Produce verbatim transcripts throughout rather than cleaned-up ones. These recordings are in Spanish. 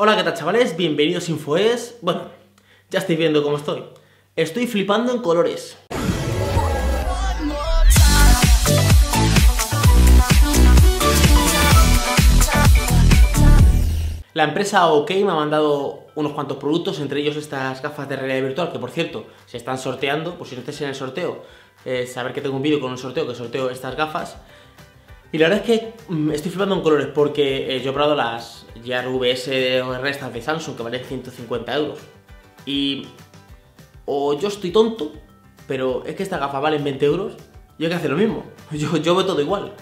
Hola, ¿qué tal, chavales? Bienvenidos a Infoes. Bueno, ya estáis viendo cómo estoy. Estoy flipando en colores. La empresa OK me ha mandado unos cuantos productos, entre ellos estas gafas de realidad virtual, que por cierto, se están sorteando, por si no estáis en el sorteo, eh, saber que tengo un vídeo con un sorteo, que sorteo estas gafas. Y la verdad es que mmm, estoy flipando en colores porque eh, yo he probado las Gear V S estas de Samsung, que valen ciento cincuenta euros. Y o yo estoy tonto, pero es que estas gafas valen veinte euros y hay que hacer lo mismo. Yo, yo veo todo igual.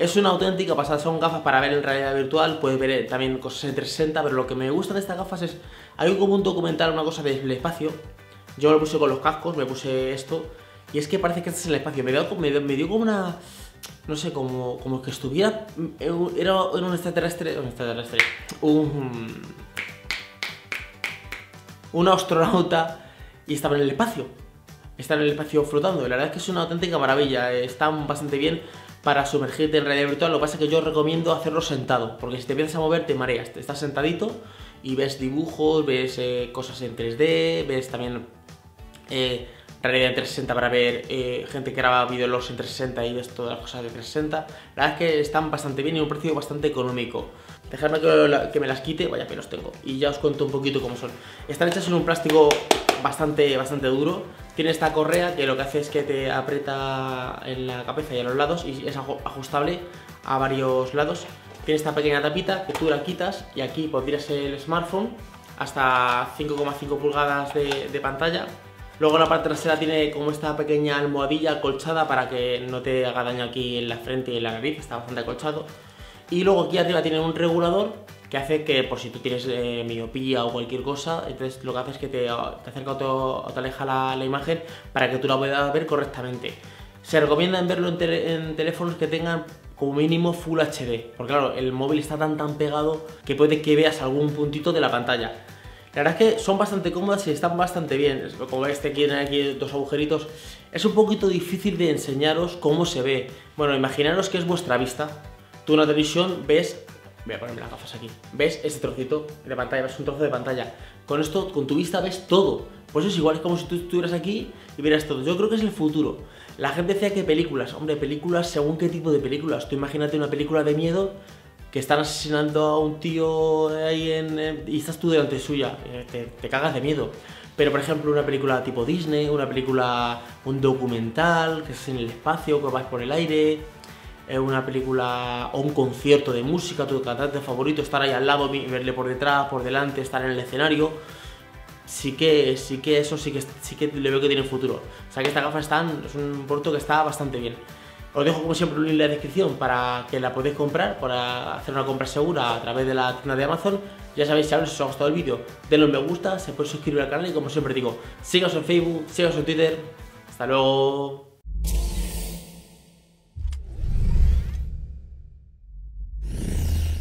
Es una auténtica pasada, son gafas para ver en realidad virtual, puedes ver también cosas en trescientos sesenta, pero lo que me gusta de estas gafas es, hay como un documental, una cosa del espacio, yo me lo puse con los cascos, me puse esto, y es que parece que estás en el espacio, me dio, me, me dio como una, no sé, como, como que estuviera, era, era un extraterrestre, un extraterrestre, un, un astronauta y estaba en el espacio, estaba en el espacio flotando, y la verdad es que es una auténtica maravilla, están bastante bien para sumergirte en realidad virtual. Lo que pasa es que yo recomiendo hacerlo sentado, porque si te empiezas a mover te mareas, te estás sentadito y ves dibujos, ves eh, cosas en tres D, ves también eh, realidad en trescientos sesenta para ver eh, gente que graba videologs en trescientos sesenta y ves todas las cosas de trescientos sesenta. La verdad es que están bastante bien y a un precio bastante económico. Dejadme que, que me las quite, vaya pelos tengo, y ya os cuento un poquito cómo son. Están hechas en un plástico bastante, bastante duro. Tiene esta correa que lo que hace es que te aprieta en la cabeza y a los lados y es ajustable a varios lados. Tiene esta pequeña tapita que tú la quitas y aquí podrías el smartphone hasta cinco coma cinco pulgadas de, de pantalla. Luego la parte trasera tiene como esta pequeña almohadilla acolchada para que no te haga daño aquí en la frente y en la nariz, está bastante acolchado. Y luego aquí arriba tiene un regulador que hace que por si tú tienes eh, miopía o cualquier cosa, entonces lo que hace es que te, te acerca o te, o te aleja la, la imagen para que tú la puedas ver correctamente. Se recomienda verlo en, te, en teléfonos que tengan como mínimo Full H D, porque claro, el móvil está tan tan pegado que puede que veas algún puntito de la pantalla. La verdad es que son bastante cómodas y están bastante bien. Como veis, aquí tienen aquí dos agujeritos. Es un poquito difícil de enseñaros cómo se ve. Bueno, imaginaros que es vuestra vista. Tú en la televisión ves, voy a ponerme las gafas aquí, ves este trocito de pantalla, ves un trozo de pantalla. Con esto, con tu vista ves todo. Pues es igual, es como si tú estuvieras aquí y vieras todo. Yo creo que es el futuro. La gente decía que películas, hombre, películas según qué tipo de películas. Tú imagínate una película de miedo que están asesinando a un tío ahí en, eh, y estás tú delante suya, eh, te, te cagas de miedo. Pero por ejemplo una película tipo Disney, una película, un documental que es en el espacio, que vas por el aire, una película o un concierto de música, tu cantante favorito, estar ahí al lado, verle por detrás, por delante, estar en el escenario. Sí que, sí que eso, sí que, sí que le veo que tiene futuro. O sea que estas gafas están, es un producto que está bastante bien. Os dejo como siempre un link en la descripción para que la podáis comprar, para hacer una compra segura a través de la tienda de Amazon. Ya sabéis, si os ha gustado el vídeo, denle un me gusta, se puede suscribir al canal y como siempre digo, síganos en Facebook, síganos en Twitter. Hasta luego.